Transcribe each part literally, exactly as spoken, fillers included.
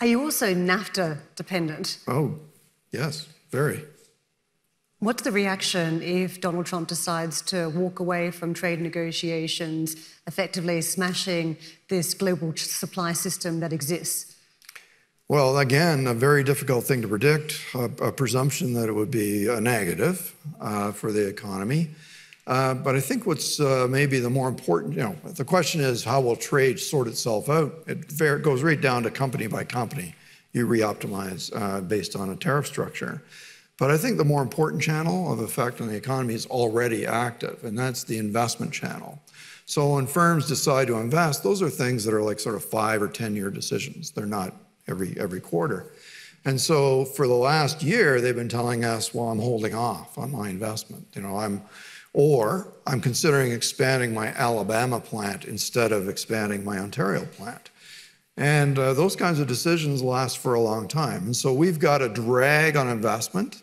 Are you also NAFTA dependent? Oh, yes, very. What's the reaction if Donald Trump decides to walk away from trade negotiations, effectively smashing this global supply system that exists? Well, again, a very difficult thing to predict, a, a presumption that it would be a negative uh, for the economy. Uh, but I think what's uh, maybe the more important, you know, the question is how will trade sort itself out? It very, goes right down to company by company. You re-optimize uh, based on a tariff structure. But I think the more important channel of effect on the economy is already active, and that's the investment channel. So when firms decide to invest, those are things that are like sort of five or ten year decisions. They're not every, every quarter. And so for the last year, they've been telling us, well, I'm holding off on my investment. You know, I'm Or I'm considering expanding my Alabama plant instead of expanding my Ontario plant. And uh, those kinds of decisions last for a long time. And so we've got a drag on investment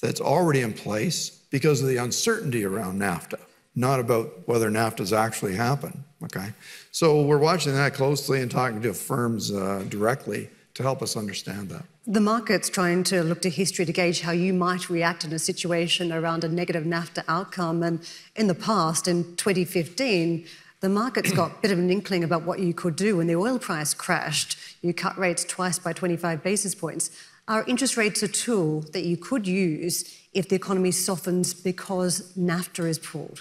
that's already in place because of the uncertainty around NAFTA, not about whether NAFTA's actually happened, okay? So we're watching that closely and talking to firms uh, directly to help us understand that. The market's trying to look to history to gauge how you might react in a situation around a negative NAFTA outcome. And in the past, in twenty fifteen, the market's got a bit of an inkling about what you could do when the oil price crashed. You cut rates twice by twenty-five basis points. Are interest rates a tool that you could use if the economy softens because NAFTA is pulled?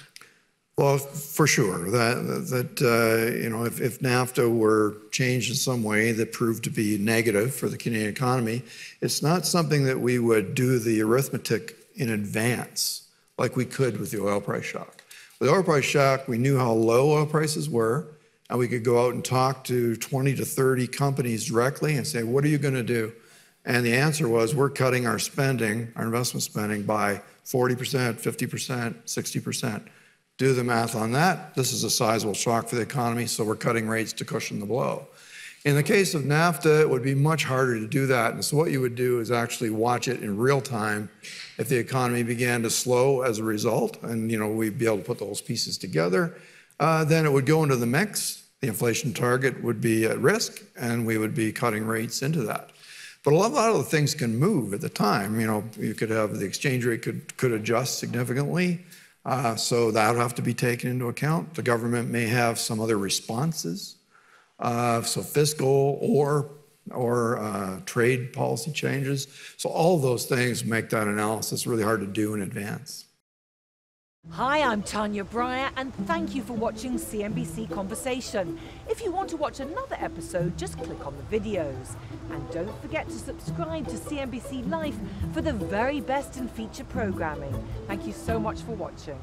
Well, for sure. That, that uh, you know, if, if NAFTA were changed in some way that proved to be negative for the Canadian economy, it's not something that we would do the arithmetic in advance like we could with the oil price shock. With the oil price shock, we knew how low oil prices were, and we could go out and talk to twenty to thirty companies directly and say, what are you going to do? And the answer was, we're cutting our spending, our investment spending, by forty percent, fifty percent, sixty percent. Do the math on that. This is a sizable shock for the economy, so we're cutting rates to cushion the blow. In the case of NAFTA, it would be much harder to do that. And so what you would do is actually watch it in real time if the economy began to slow as a result, and you know, we'd be able to put those pieces together. Uh, then it would go into the mix. The inflation target would be at risk, and we would be cutting rates into that. But a lot of the things can move at the time. You know, you could have the exchange rate could, could adjust significantly. Uh, so that would have to be taken into account. The government may have some other responses, uh, so fiscal or, or uh, trade policy changes. So all those things make that analysis really hard to do in advance. Hi, I'm Tanya Breyer, and thank you for watching C N B C Conversation. If you want to watch another episode, just click on the videos. And don't forget to subscribe to C N B C Life for the very best in feature programming. Thank you so much for watching.